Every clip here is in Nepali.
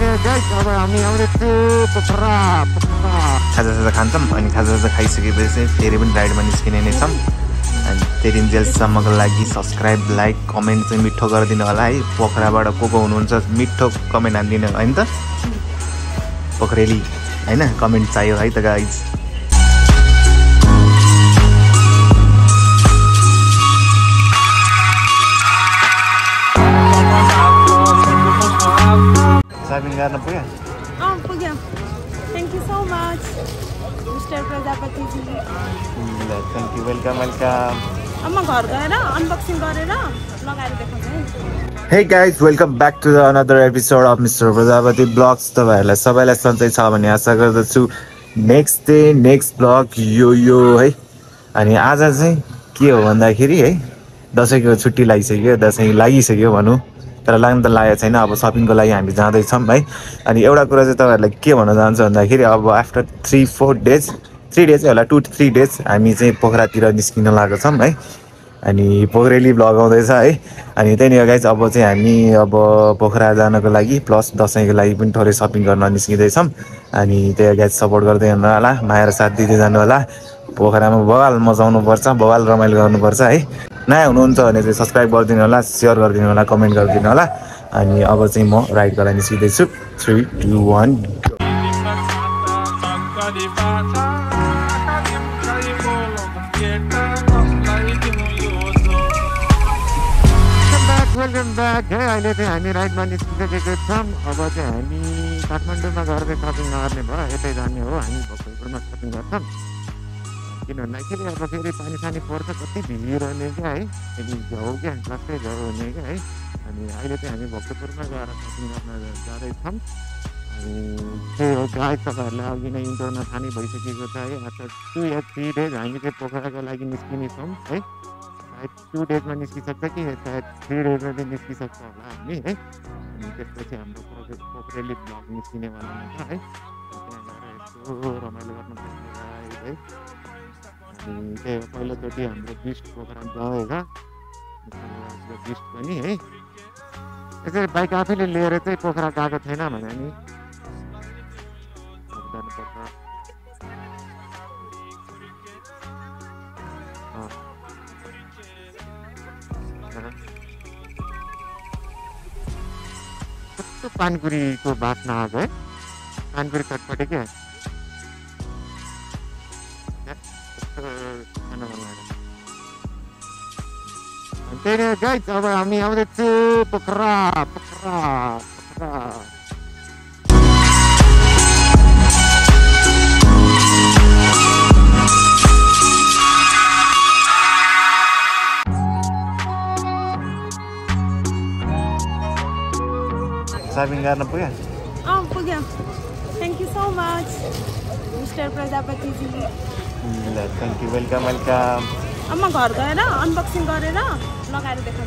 guys, I'm to Pokhara. And subscribe, like, comment, and comment, guys. Thank you so much, Mr. Prajapati ji. Thank you, welcome, welcome. Hey guys, welcome back to another episode of Mr. Prajapati Vlogs. Next day, next vlog, yo. Hey, and today, Dosain तर लाइन त लाया छैन अब शपिङको लागि हामी जाँदै छम है अनि एउटा कुरा चाहिँ तपाईहरुलाई के भन्न चाहन्छु भन्दाखेरि अब आफ्टर 3-4 डेज होला 2-3 डेज हामी चाहिँ पोखरातिर निस्किन लागेको छम है अनि पोखरेली भ्लग आउँदै छ है अनि त्यही नि गाइस अब चाहिँ हामी अब पोखरा जानको लागि प्लस दशैंको लागि पनि थोरै शपिङ गर्न निस्किदै छम अनि त्यही गाइस सपोर्ट गर्दै हुनु होला माया र साथ दिदै जानु होला पोखरामा बवाल मजाउनु पर्छ बवाल रमाइलो गर्नु पर्छ है नयाँ हुनुहुन्छ भने चाहिँ सब्स्क्राइब गर्दिनु होला शेयर गर्दिनु होला कमेन्ट गर्दिनु होला अनि अब चाहिँ म राइड गर्न निस्किदै छु 3, 2, 1 Welcome back. Hey, I let you ride my scooter. Some about the honey, Kathmandu, my garden shopping. I never had a honey or honey for shopping. You know, naturally, I have a very funny for the city. You run a guy, and you go again, plus a guy. I mean, I let him walk to my garden shopping. I mean, I 2 days में निस्की सकता कि शायद 3 days में भी निस्की सकता होला हामी है अनि त्यसपछि हाम्रो पोखरेली ब्लग निस्किने वाला हुन्छ है त्यहाँ गएर यसो रमाइलो गर्न पाइन्छ है अनि त्यही पहिलोचोटी हाम्रो बिस्ट प्रोग्राम रहेको छ बिस्ट पनि है यसरी बाइक आफैले लिएर चाहिँ पोखरा गएको छैन भने नि Pankuri ko baat na aa gaye Pankuri chatpate ke ana bana raha tere guys ab hami aure chu Pokhara Thank you so much, Mr. Prajapati ji. Thank you, welcome. Amma ghar gaera unboxing garera lagaera dekhau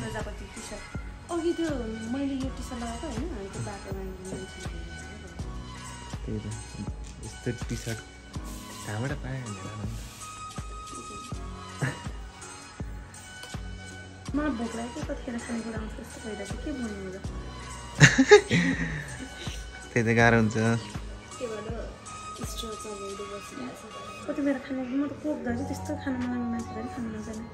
I Prajapati T shirt अघि त्यो मैले यो टी सर्ट लगाएको हैन त्यो बाटोमा त्यही त यस्तो टी सर्ट कहाँबाट पाए म भोक लाग्यो कतिखेर खाने कुरा आउँछ त्यस्तो भइरा छ के भन्नु र त्यही त गाह्रो हुन्छ के भलो स्ट्रो चलाउँदै बसिरहेछ कति बेर खाने म त कोक दाजु त्यस्तो खान मन लाग्दैन खान नजाने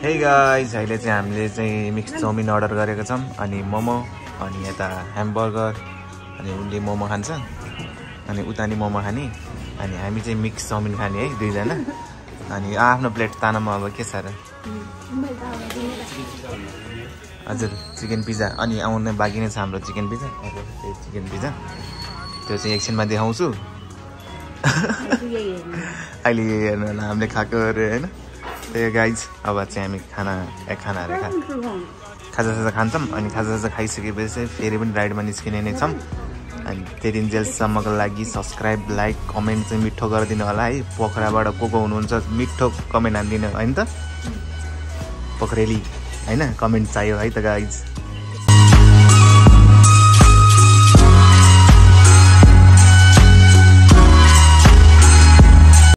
Hey guys, I let them mixed Somin order Garagazam, Ani Momo, Anieta hamburger, and only Momo Hansa, and Utani Momo Hani, and I mix a mixed Somin Hani, Dizana, and I have no plate Tanama Kesara. Other chicken pizza, Ani own a bag in a sample chicken pizza, chicken pizza. The section by the house. अहिले हामीले खाएको रे हैन ए गाइस अब चाहिँ हामी खाना रे खाजा खान्छम अनि खाजा खाइसकेपछि फेरि पनि राइडमा निस्किने नै छम अनि त्यतिन जेल सम्मको लागि सब्स्क्राइब लाइक कमेन्ट चाहिँ मिठो गरिदिनु होला है पोखराबाट को हुनुहुन्छ मिठो कमेन्ट हान्दिनु हैन त पोखरेली हैन कमेन्ट चाहियो है त गाइस